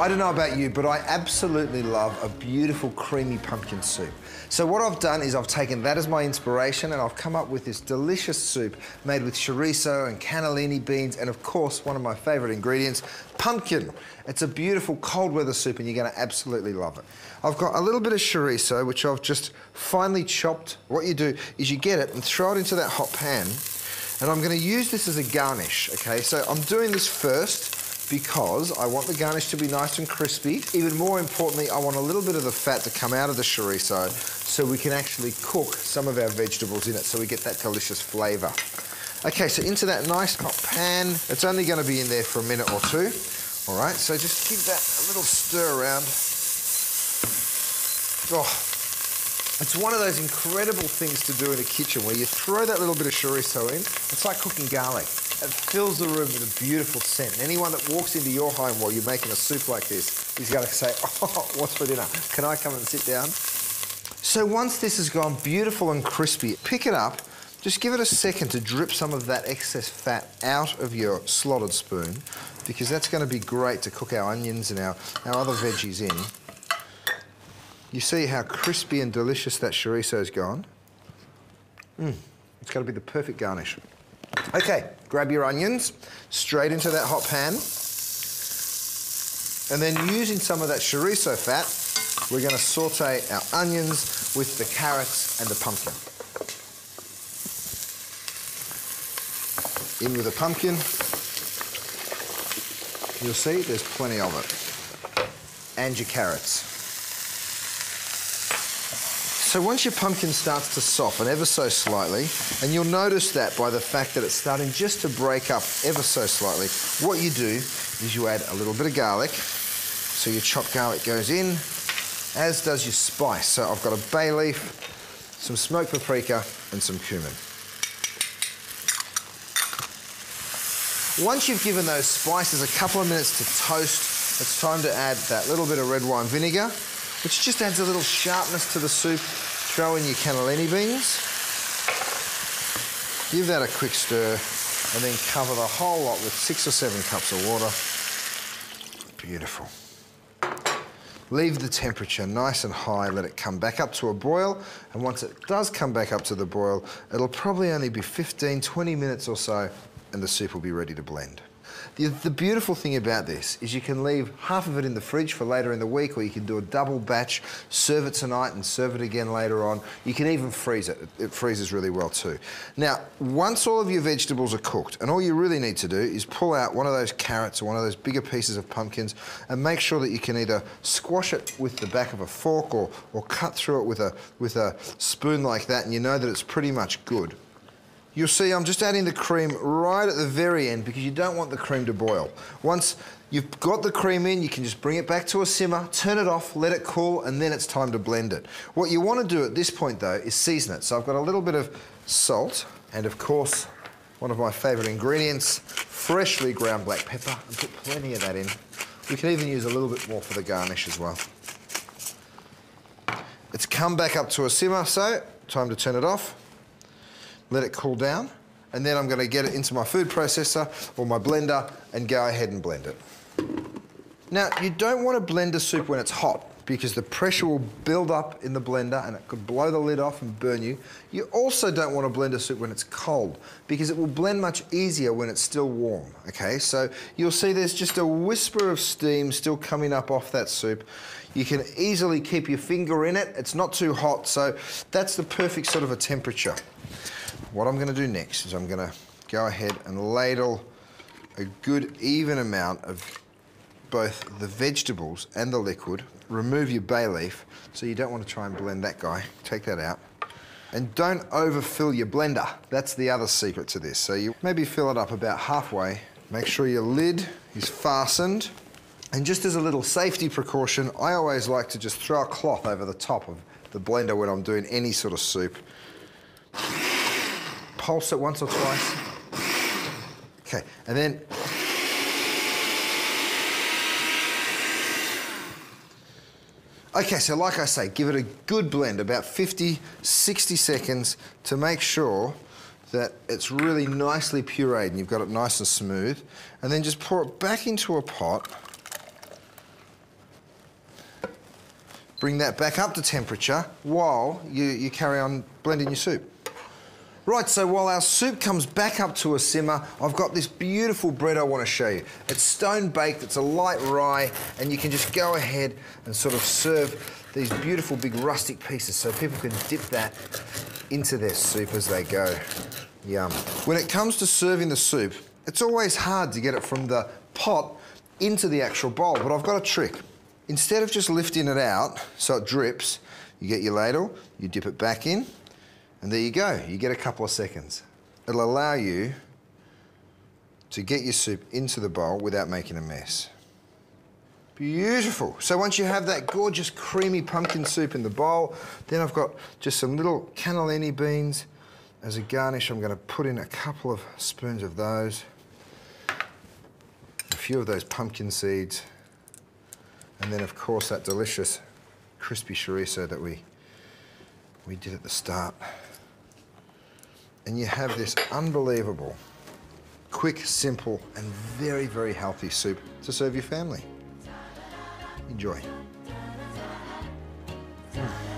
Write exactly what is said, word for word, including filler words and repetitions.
I don't know about you, but I absolutely love a beautiful creamy pumpkin soup. So what I've done is I've taken that as my inspiration and I've come up with this delicious soup made with chorizo and cannellini beans and, of course, one of my favourite ingredients, pumpkin. It's a beautiful cold weather soup and you're going to absolutely love it. I've got a little bit of chorizo, which I've just finely chopped. What you do is you get it and throw it into that hot pan, and I'm going to use this as a garnish, okay? So I'm doing this first because I want the garnish to be nice and crispy. Even more importantly, I want a little bit of the fat to come out of the chorizo so we can actually cook some of our vegetables in it so we get that delicious flavour. Okay, so into that nice hot pan. It's only going to be in there for a minute or two. All right, so just give that a little stir around. Oh. It's one of those incredible things to do in a kitchen where you throw that little bit of chorizo in. It's like cooking garlic. It fills the room with a beautiful scent. And anyone that walks into your home while you're making a soup like this is going to say, oh, what's for dinner? Can I come and sit down? So once this has gone beautiful and crispy, pick it up. Just give it a second to drip some of that excess fat out of your slotted spoon because that's going to be great to cook our onions and our, our other veggies in. You see how crispy and delicious that chorizo's gone? Mm, it's got to be the perfect garnish. Okay, grab your onions, straight into that hot pan. And then using some of that chorizo fat, we're going to saute our onions with the carrots and the pumpkin. In with the pumpkin. You'll see there's plenty of it. And your carrots. So once your pumpkin starts to soften ever so slightly, and you'll notice that by the fact that it's starting just to break up ever so slightly, what you do is you add a little bit of garlic. So your chopped garlic goes in, as does your spice. So I've got a bay leaf, some smoked paprika, and some cumin. Once you've given those spices a couple of minutes to toast, it's time to add that little bit of red wine vinegar, which just adds a little sharpness to the soup. Throw in your cannellini beans. Give that a quick stir and then cover the whole lot with six or seven cups of water. Beautiful. Leave the temperature nice and high, let it come back up to a boil, and once it does come back up to the boil, it'll probably only be fifteen, twenty minutes or so, and the soup will be ready to blend. The, the beautiful thing about this is you can leave half of it in the fridge for later in the week, or you can do a double batch, serve it tonight and serve it again later on. You can even freeze it. It freezes really well too. Now, once all of your vegetables are cooked, and all you really need to do is pull out one of those carrots or one of those bigger pieces of pumpkins and make sure that you can either squash it with the back of a fork or, or cut through it with a, with a spoon like that, and you know that it's pretty much good. You'll see I'm just adding the cream right at the very end because you don't want the cream to boil. Once you've got the cream in, you can just bring it back to a simmer, turn it off, let it cool, and then it's time to blend it. What you want to do at this point, though, is season it. So I've got a little bit of salt and, of course, one of my favourite ingredients, freshly ground black pepper, and put plenty of that in. We can even use a little bit more for the garnish as well. It's come back up to a simmer, so time to turn it off. Let it cool down, and then I'm going to get it into my food processor or my blender and go ahead and blend it. Now, you don't want to blend a soup when it's hot because the pressure will build up in the blender and it could blow the lid off and burn you. You also don't want to blend a soup when it's cold because it will blend much easier when it's still warm, okay? So you'll see there's just a whisper of steam still coming up off that soup. You can easily keep your finger in it. It's not too hot, so that's the perfect sort of a temperature. What I'm going to do next is I'm going to go ahead and ladle a good even amount of both the vegetables and the liquid. Remove your bay leaf, so you don't want to try and blend that guy. Take that out. And don't overfill your blender. That's the other secret to this. So you maybe fill it up about halfway. Make sure your lid is fastened. And just as a little safety precaution, I always like to just throw a cloth over the top of the blender when I'm doing any sort of soup. Pulse it once or twice. Okay, and then okay, so like I say, give it a good blend, about fifty, sixty seconds to make sure that it's really nicely pureed and you've got it nice and smooth. And then just pour it back into a pot Bring that back up to temperature while you, you carry on blending your soup. Right, so while our soup comes back up to a simmer, I've got this beautiful bread I want to show you. It's stone baked, it's a light rye, and you can just go ahead and sort of serve these beautiful big rustic pieces so people can dip that into their soup as they go. Yum. When it comes to serving the soup, it's always hard to get it from the pot into the actual bowl, but I've got a trick. Instead of just lifting it out so it drips, you get your ladle, you dip it back in, and there you go, you get a couple of seconds. It'll allow you to get your soup into the bowl without making a mess. Beautiful. So once you have that gorgeous creamy pumpkin soup in the bowl, then I've got just some little cannellini beans. As a garnish, I'm going to put in a couple of spoons of those, a few of those pumpkin seeds, and then, of course, that delicious crispy chorizo that we, we did at the start. And you have this unbelievable, quick, simple, and very, very healthy soup to serve your family. Enjoy. Mm.